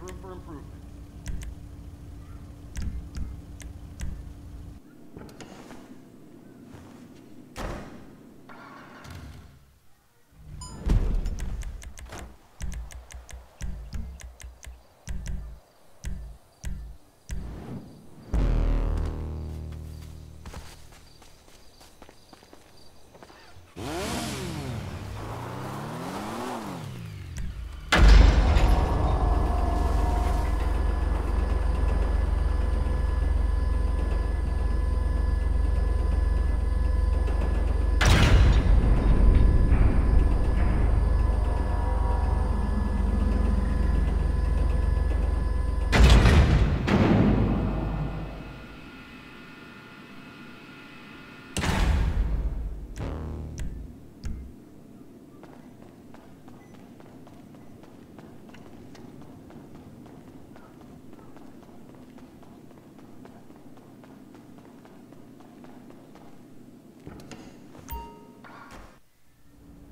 always room for improvement.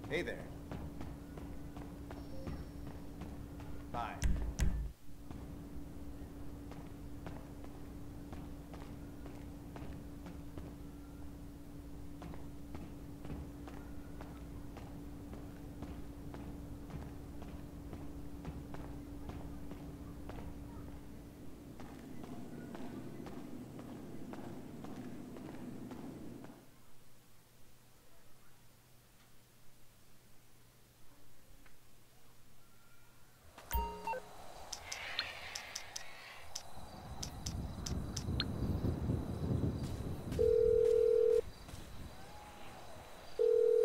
Hey there. Bye.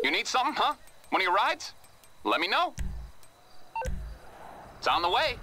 You need something, huh? One of your rides? Let me know. It's on the way.